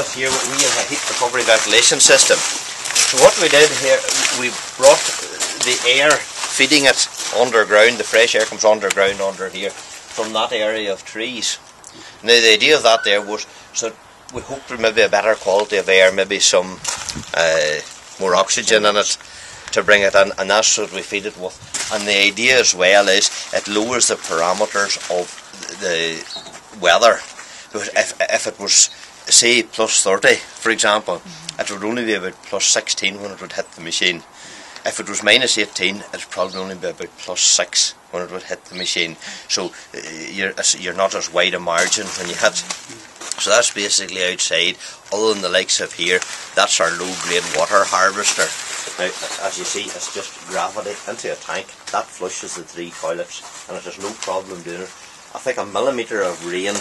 This year we have a heat recovery ventilation system. So what we did here, we brought the air, feeding it underground. The fresh air comes underground under here from that area of trees. Now the idea of that there was so we hoped for maybe a better quality of air, maybe some more oxygen in it to bring it in, and that's what we feed it with. And the idea as well is it lowers the parameters of the weather. Because if it was, say, plus 30, for example, it would only be about plus 16 when it would hit the machine. If it was minus 18, it would probably only be about plus 6 when it would hit the machine. So you're not as wide a margin when you hit. So that's basically outside, other than the likes of here, that's our low-grade water harvester. Now, as you see, it's just gravity into a tank. That flushes the three toilets, and it has no problem doing it. I think a millimetre of rain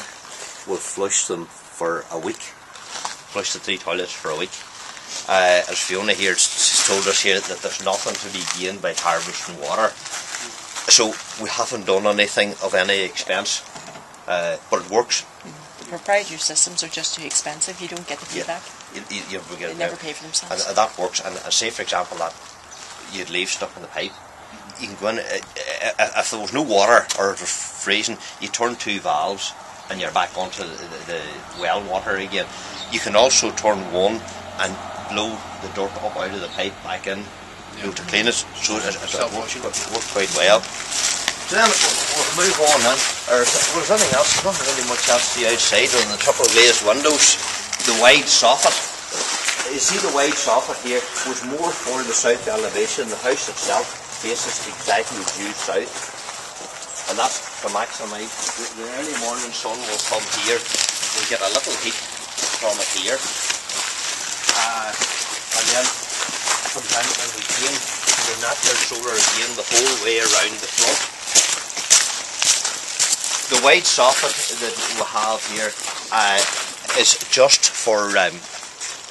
will flush them for a week, flush the three toilets for a week. As Fiona here has told us here, that there's nothing to be gained by harvesting water. So we haven't done anything of any expense, but it works. The proprietary systems are just too expensive, you don't get the feedback. Yeah, they never pay for themselves. And that works, and say for example that you'd leave stuck in the pipe. You can go in, if there was no water or it was freezing, you turn two valves and you're back onto the well water again. You can also turn one and blow the dirt up out of the pipe back in to clean it, so it works quite well. So then we'll move on then. If there's anything else, there's not really much else to the outside on the triple glazed windows. The wide soffit, you see the wide soffit here, was more for the south elevation. The house itself faces exactly due south. And that's to maximise. The early morning sun will come here, we'll get a little heat from it here. And then from time when we came to the natural solar again the whole way around the front. The wide soffit that we have here is just for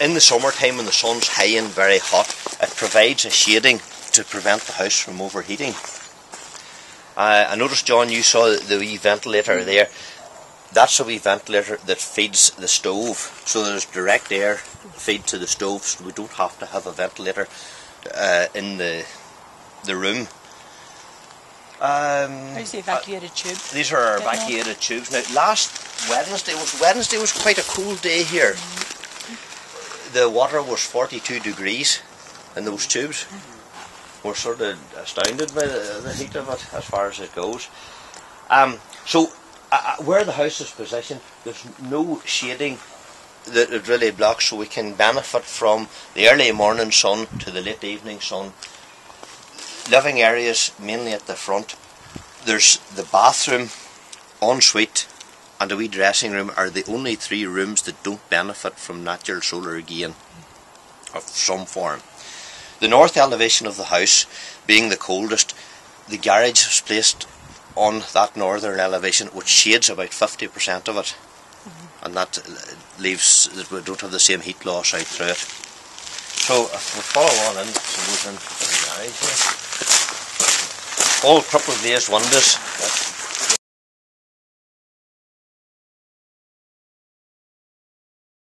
in the summertime when the sun's high and very hot, it provides a shading to prevent the house from overheating. I noticed, John, you saw the wee ventilator there. That's a wee ventilator that feeds the stove, so there's direct air feed to the stove, so we don't have to have a ventilator in the room. Where's the evacuated tube? These are our evacuated tubes. Now, last Wednesday was quite a cool day here. The water was 42 degrees in those tubes. We're sort of astounded by the heat of it as far as it goes. Where the house is positioned, there's no shading that it really blocks, so we can benefit from the early morning sun to the late evening sun. Living areas mainly at the front. There's the bathroom, ensuite and the wee dressing room are the only three rooms that don't benefit from natural solar gain of some form. The north elevation of the house, being the coldest, the garage is placed on that northern elevation, which shades about 50% of it, and that leaves that we don't have the same heat loss out through it. So if we follow on in, suppose in the garage here, all triple glazed windows.